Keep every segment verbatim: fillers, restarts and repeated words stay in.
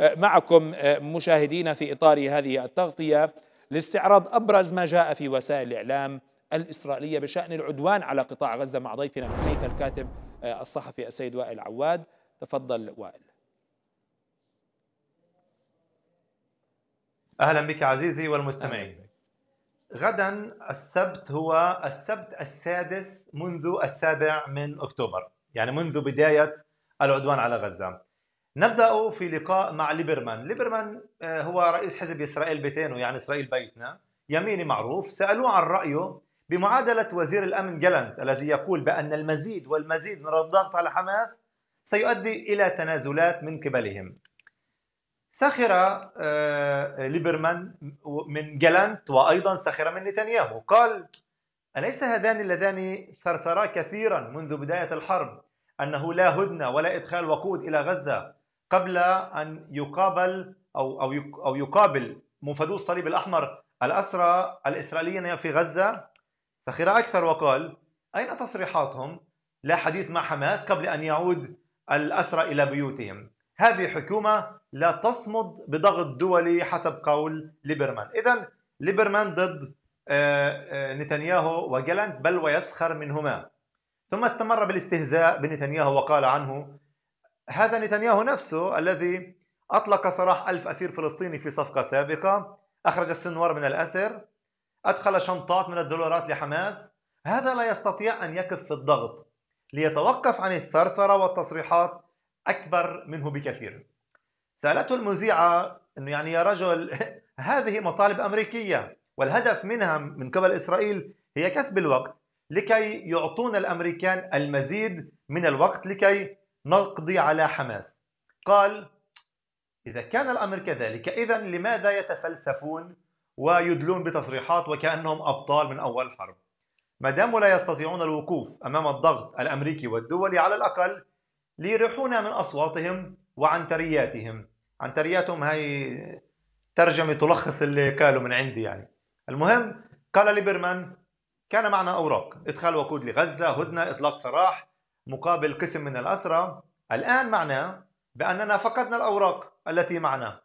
معكم مشاهدين في إطار هذه التغطية لاستعراض أبرز ما جاء في وسائل الإعلام الإسرائيلية بشأن العدوان على قطاع غزة مع ضيفنا من حيفا الكاتب الصحفي السيد وائل عواد. تفضل وائل. أهلا بك عزيزي والمستمعين. غدا السبت هو السبت السادس منذ السابع من أكتوبر، يعني منذ بداية العدوان على غزة. نبدأ في لقاء مع ليبرمان. ليبرمان هو رئيس حزب إسرائيل بيتينو، يعني إسرائيل بيتنا، يميني معروف. سألوه عن رأيه بمعادلة وزير الأمن غالانت الذي يقول بأن المزيد والمزيد من الضغط على حماس سيؤدي إلى تنازلات من قبلهم. سخر ليبرمان من غالانت وأيضا سخر من نتنياهو. قال: أليس هذان اللذان ثرثرا كثيرا منذ بداية الحرب أنه لا هدنة ولا إدخال وقود إلى غزة قبل أن يقابل أو أو أو يقابل منفذو الصليب الأحمر الأسرى الإسرائيليين في غزة؟ سخر أكثر وقال: أين تصريحاتهم؟ لا حديث مع حماس قبل أن يعود الأسرى إلى بيوتهم. هذه حكومة لا تصمد بضغط دولي حسب قول ليبرمان. إذن ليبرمان ضد نتنياهو وغالانت بل ويسخر منهما. ثم استمر بالاستهزاء بنتنياهو وقال عنه: هذا نتنياهو نفسه الذي أطلق سراح ألف أسير فلسطيني في صفقة سابقة، أخرج السنوار من الأسر، أدخل شنطات من الدولارات لحماس. هذا لا يستطيع أن يكف في الضغط ليتوقف عن الثرثرة والتصريحات أكبر منه بكثير. سألته المذيعة أنه يعني يا رجل هذه مطالب أمريكية والهدف منها من قبل إسرائيل هي كسب الوقت لكي يعطون الأمريكان المزيد من الوقت لكي نقضي على حماس. قال: إذا كان الأمر كذلك إذا لماذا يتفلسفون ويدلون بتصريحات وكأنهم أبطال من أول حرب؟ ما داموا لا يستطيعون الوقوف أمام الضغط الأمريكي والدولي على الأقل ليريحونا من أصواتهم وعنترياتهم. عنترياتهم هي ترجمة تلخص اللي قالوا من عندي يعني. المهم قال ليبرمان: كان معنا أوراق، إدخال وقود لغزة، هدنة، إطلاق سراح مقابل قسم من الأسرى. الآن معنا بأننا فقدنا الأوراق التي معنا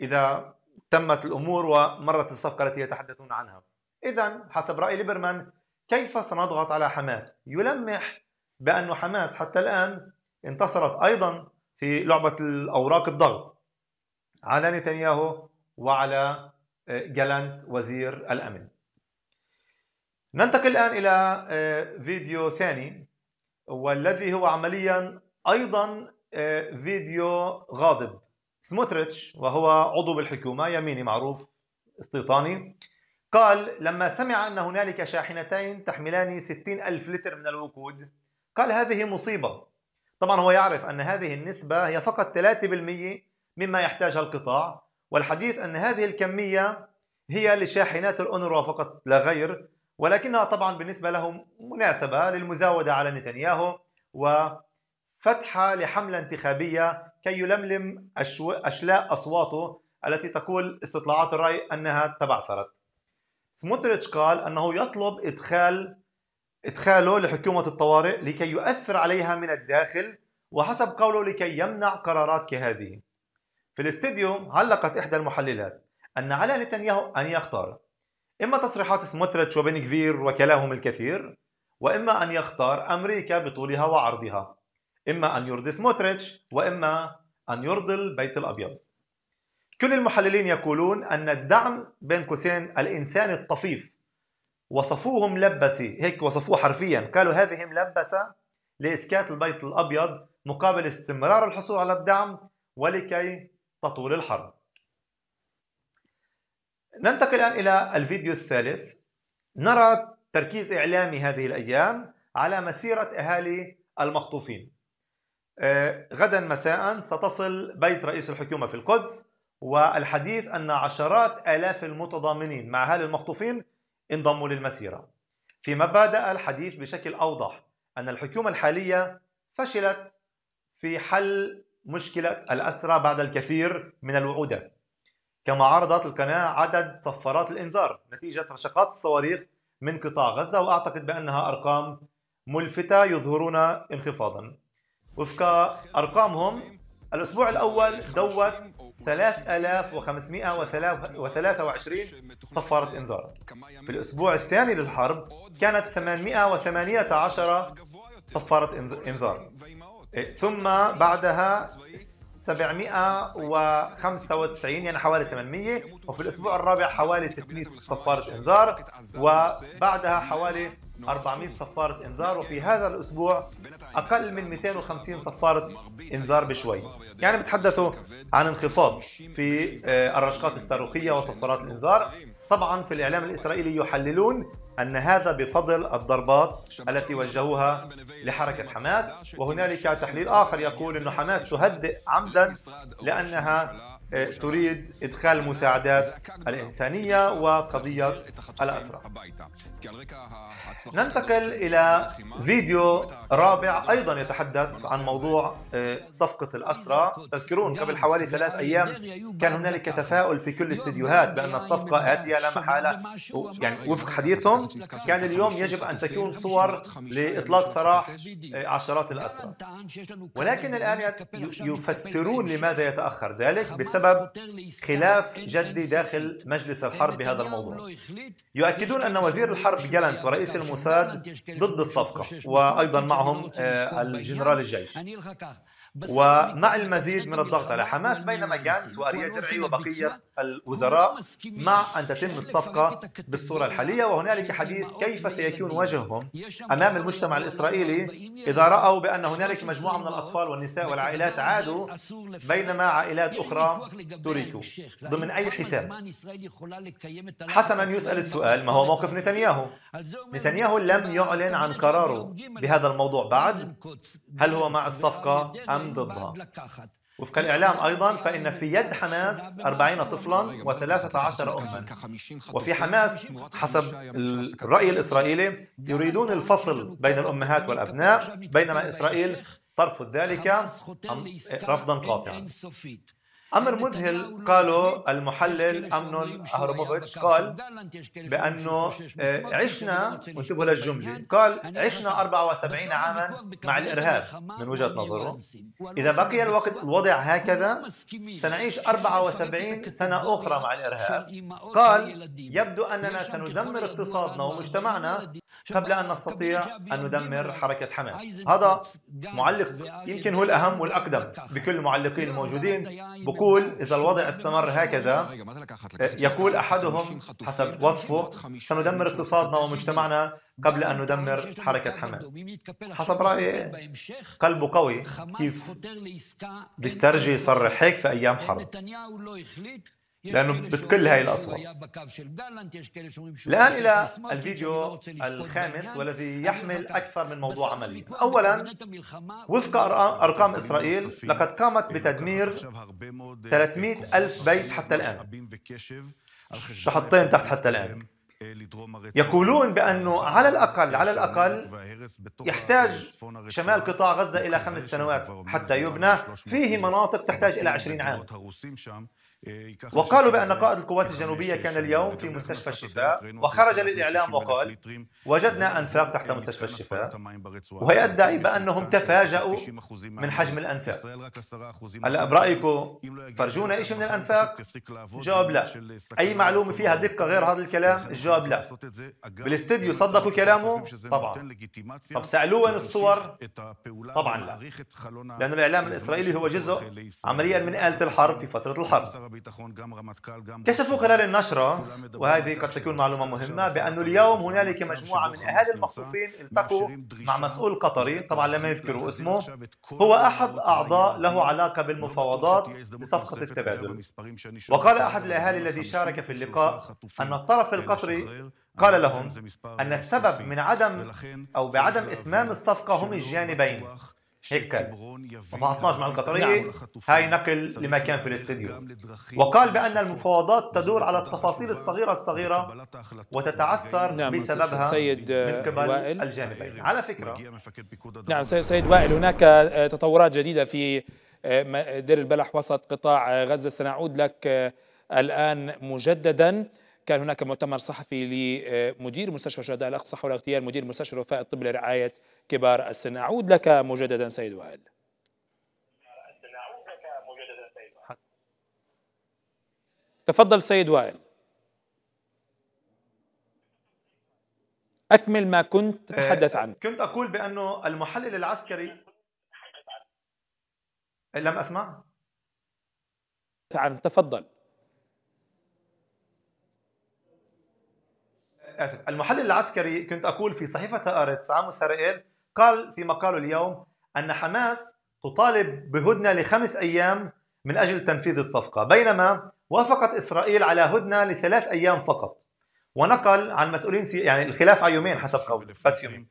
إذا تمت الأمور ومرت الصفقة التي يتحدثون عنها. إذن حسب رأي ليبرمان كيف سنضغط على حماس؟ يلمح بأن حماس حتى الآن انتصرت أيضا في لعبة الأوراق الضغط على نتنياهو وعلى غالانت وزير الأمن. ننتقل الآن إلى فيديو ثاني، والذي هو عمليا أيضا فيديو غاضب. سموتريتش وهو عضو بالحكومة يميني معروف استيطاني، قال لما سمع أن هنالك شاحنتين تحملان ستين ألف لتر من الوقود قال: هذه مصيبة. طبعا هو يعرف أن هذه النسبة هي فقط ثلاثة بالمئة مما يحتاجها القطاع، والحديث أن هذه الكمية هي لشاحنات الأونروا فقط لا غير، ولكنها طبعا بالنسبة لهم مناسبة للمزاودة على نتنياهو وفتحة لحملة انتخابية كي يلملم أشلاء أصواته التي تقول استطلاعات الرأي أنها تبعثرت. سموتريتش قال أنه يطلب إدخال إدخاله لحكومة الطوارئ لكي يؤثر عليها من الداخل، وحسب قوله لكي يمنع قرارات كهذه. في الاستديو علقت إحدى المحللات أن على نتنياهو أن يختار إما تصريحات سموتريتش وبن غفير وكلاهم الكثير، وإما أن يختار أمريكا بطولها وعرضها، إما أن يرضي سموتريتش وإما أن يرضي البيت الأبيض. كل المحللين يقولون أن الدعم بين قوسين الإنسان الطفيف، وصفوه ملبسي، هيك وصفوه حرفيا، قالوا هذه ملبسة لإسكات البيت الأبيض مقابل استمرار الحصول على الدعم ولكي تطول الحرب. ننتقل الآن إلى الفيديو الثالث. نرى تركيز إعلامي هذه الأيام على مسيرة أهالي المخطوفين. غدا مساء ستصل بيت رئيس الحكومة في القدس، والحديث أن عشرات آلاف المتضامنين مع أهالي المخطوفين انضموا للمسيرة، فيما بدأ الحديث بشكل أوضح أن الحكومة الحالية فشلت في حل مشكلة الأسرى بعد الكثير من الوعودات. كما عرضت القناة عدد صفارات الإنذار نتيجة رشقات الصواريخ من قطاع غزة، وأعتقد بأنها أرقام ملفتة يظهرون انخفاضا. وفق أرقامهم الأسبوع الأول دوت ثلاثة آلاف وخمسمئة وثلاثة وعشرين صفارة إنذار. في الأسبوع الثاني للحرب كانت ثمانمئة وثمانية عشر صفارة إنذار، ثم بعدها سبعمئة وخمسة وتسعين، يعني حوالي ثمانمئة، وفي الأسبوع الرابع حوالي ستمئة صفارة إنذار، وبعدها حوالي أربعمئة صفارة إنذار، وفي هذا الأسبوع أقل من مئتين وخمسين صفارة إنذار بشوي. يعني بتحدثوا عن انخفاض في الرشقات الصاروخية وصفارات الإنذار. طبعا في الإعلام الإسرائيلي يحللون أن هذا بفضل الضربات التي وجهوها لحركة حماس، وهنالك تحليل آخر يقول أن حماس تهدئ عمدا لأنها تريد إدخال المساعدات الإنسانية وقضية الأسرى. ننتقل إلى فيديو رابع أيضا يتحدث عن موضوع صفقة الأسرى. تذكرون قبل حوالي ثلاث أيام كان هنالك تفاؤل في كل الاستديوهات بأن الصفقة آتية لا محالة، يعني وفق حديثهم كان اليوم يجب أن تكون صور لإطلاق سراح عشرات الأسرى، ولكن الآن يفسرون لماذا يتأخر ذلك بسبب خلاف جدي داخل مجلس الحرب بهذا الموضوع. يؤكدون أن وزير الحرب غالانت ورئيس الموساد ضد الصفقة، وأيضا معهم الجنرال الجيش، ومع المزيد من الضغط على حماس، بينما جانس وأريا جرعي وبقية الوزراء مع أن تتم الصفقة بالصورة الحالية. وهنالك حديث كيف سيكون وجههم أمام المجتمع الإسرائيلي إذا رأوا بأن هنالك مجموعة من الأطفال والنساء والعائلات عادوا بينما عائلات أخرى تركوا، ضمن أي حساب؟ حسنا يسأل السؤال، ما هو موقف نتنياهو؟ نتنياهو لم يعلن عن قراره بهذا الموضوع بعد، هل هو مع الصفقة أم ضدها؟ وفق الإعلام أيضاً فإن في يد حماس أربعين طفلاً وثلاثة عشر أماً، وفي حماس حسب الرأي الإسرائيلي يريدون الفصل بين الأمهات والأبناء، بينما إسرائيل ترفض ذلك رفضاً قاطعاً. أمر مذهل قاله المحلل أمنون أهروموفيتش، قال بأنه عشنا، وانتبهوا للجملة، قال عشنا أربعة وسبعين عاما مع الإرهاب من وجهة نظره، إذا بقي الوقت الوضع هكذا سنعيش أربعة وسبعين سنة أخرى مع الإرهاب. قال يبدو أننا سندمر اقتصادنا ومجتمعنا قبل أن نستطيع أن ندمر حركة حماس. هذا معلق يمكن هو الأهم والأقدم بكل المعلقين الموجودين. يقول إذا الوضع استمر هكذا، يقول أحدهم حسب وصفه سندمر اقتصادنا ومجتمعنا قبل أن ندمر حركة حماس. حسب رأيي قلبه قوي، كيف بيسترجي يصرح هيك في أيام حرب، لأنه بتكل هاي الأصوات. الآن إلى الفيديو الخامس والذي يحمل أكثر من موضوع عملي. أولا، وفق أرقام إسرائيل لقد قامت بتدمير ثلاثمئة ألف بيت حتى الآن، شحطين تحت حتى الآن. يقولون بأنه على الأقل على الأقل يحتاج شمال قطاع غزة إلى خمس سنوات حتى يبنى، فيه مناطق تحتاج إلى عشرين عام. وقالوا بأن قائد القوات الجنوبية كان اليوم في مستشفى الشفاء وخرج للإعلام وقال وجدنا أنفاق تحت مستشفى الشفاء، ويدعي بأنهم تفاجأوا من حجم الأنفاق. هلا برأيكم فرجونا شيء من الأنفاق؟ الجواب لا. أي معلومة فيها دقة غير هذا الكلام؟ الجواب لا. بالاستديو صدقوا كلامه؟ طبعا. طب سألوه وين الصور؟ طبعا لا، لأن الإعلام الإسرائيلي هو جزء عمليا من آلة الحرب في فترة الحرب. كشفوا خلال النشرة، وهذه قد تكون معلومة مهمة، بأنه اليوم هنالك مجموعة من أهالي المخطوفين التقوا مع مسؤول قطري، طبعا لم يذكروا اسمه، هو أحد أعضاء له علاقة بالمفاوضات بصفقة التبادل. وقال أحد الأهالي الذي شارك في اللقاء أن الطرف القطري قال لهم أن السبب من عدم أو بعدم إتمام الصفقة هم الجانبين. هيك كان، ما فحصناش مع القطرية، هاي نقل لما كان في الاستديو. وقال بأن المفاوضات تدور على التفاصيل الصغيرة الصغيرة وتتعثر نعم بسببها سيد من قبل الجانبين. على فكرة نعم سيد وائل، هناك تطورات جديدة في دير البلح وسط قطاع غزة، سنعود لك الآن مجددا. كان هناك مؤتمر صحفي لمدير مستشفى الشهداء الأقصى حول اغتيال مدير مستشفى الوفاء الطب لرعاية كبار السن. أعود لك مجددا سيد وائل. تفضل سيد وائل، أكمل ما كنت تتحدث عنه. كنت أقول بأنه المحلل العسكري لم أسمع. تفضل. آسف. المحلل العسكري كنت أقول في صحيفة آرتس عام إسرائيل قال في مقاله اليوم أن حماس تطالب بهدنة لخمس أيام من أجل تنفيذ الصفقة، بينما وافقت إسرائيل على هدنة لثلاث أيام فقط. ونقل عن مسؤولين سي... يعني الخلاف على يومين حسب قول بس يومين.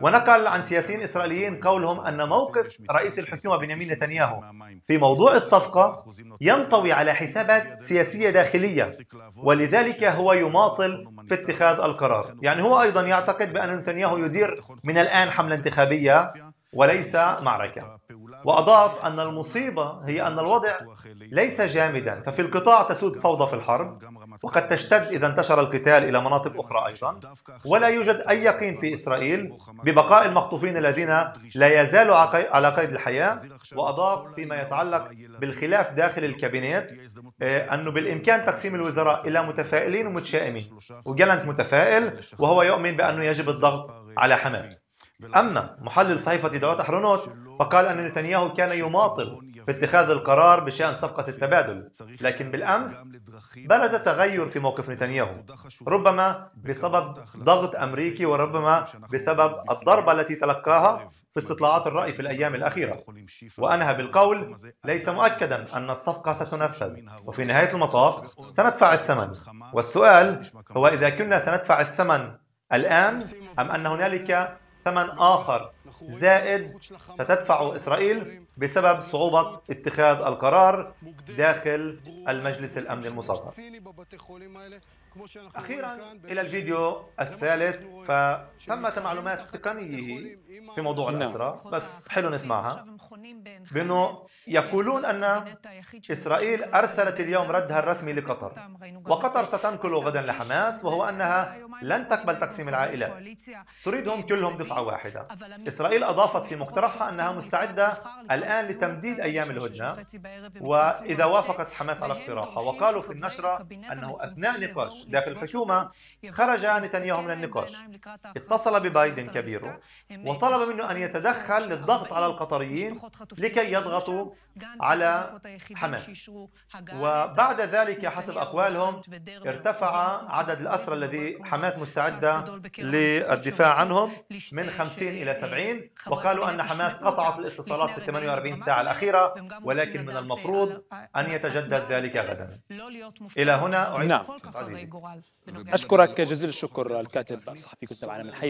ونقل عن سياسيين إسرائيليين قولهم أن موقف رئيس الحكومة بنيامين نتنياهو في موضوع الصفقة ينطوي على حسابات سياسية داخلية، ولذلك هو يماطل في اتخاذ القرار. يعني هو أيضا يعتقد بأن نتنياهو يدير من الآن حملة انتخابية وليس معركة. وأضاف أن المصيبة هي أن الوضع ليس جامدا، ففي القطاع تسود فوضى في الحرب، وقد تشتد إذا انتشر القتال إلى مناطق أخرى أيضا، ولا يوجد أي يقين في إسرائيل ببقاء المخطوفين الذين لا يزالوا على قيد الحياة. وأضاف فيما يتعلق بالخلاف داخل الكابينت أنه بالإمكان تقسيم الوزراء إلى متفائلين ومتشائمين، وغالانت متفائل وهو يؤمن بأنه يجب الضغط على حماس. أما محلل صحيفة يديعوت أحرونوت فقال أن نتنياهو كان يماطل في اتخاذ القرار بشأن صفقة التبادل، لكن بالأمس برز تغير في موقف نتنياهو، ربما بسبب ضغط أمريكي وربما بسبب الضربة التي تلقاها في استطلاعات الرأي في الأيام الأخيرة، وأنهى بالقول ليس مؤكدا أن الصفقة ستنفذ، وفي نهاية المطاف سندفع الثمن. والسؤال هو إذا كنا سندفع الثمن الآن أم أن هنالك ثمن آخر زائد ستدفعه إسرائيل بسبب صعوبة اتخاذ القرار داخل المجلس الأمن المصغر. أخيرا إلى الفيديو الثالث، فتمت معلومات تقنيه في موضوع الأسرى بس حلو نسمعها، بأنه يقولون أن إسرائيل أرسلت اليوم ردها الرسمي لقطر، وقطر ستنقل غدا لحماس، وهو أنها لن تقبل تقسيم العائلات، تريدهم كلهم دفعة واحدة. إسرائيل أضافت في مقترحها أنها مستعدة الآن لتمديد أيام الهدنة وإذا وافقت حماس على اقتراحها. وقالوا في النشرة أنه أثناء نقاش داخل الحكومة خرج نتنياهو من النقاش، اتصل ببايدن كبيره وطلب منه أن يتدخل للضغط على القطريين لكي يضغطوا على حماس. وبعد ذلك حسب أقوالهم ارتفع عدد الأسرى الذي حماس مستعدة للدفاع عنهم من خمسين إلى سبعين، وقالوا أن حماس قطعت الاتصالات في ثمانية وأربعين ساعة الأخيرة، ولكن من المفروض أن يتجدد ذلك غدا. إلى هنا أعيد. نعم. أشكرك جزيل الشكر الكاتب الصحفي كنت معنا من حي.